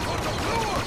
Put the blue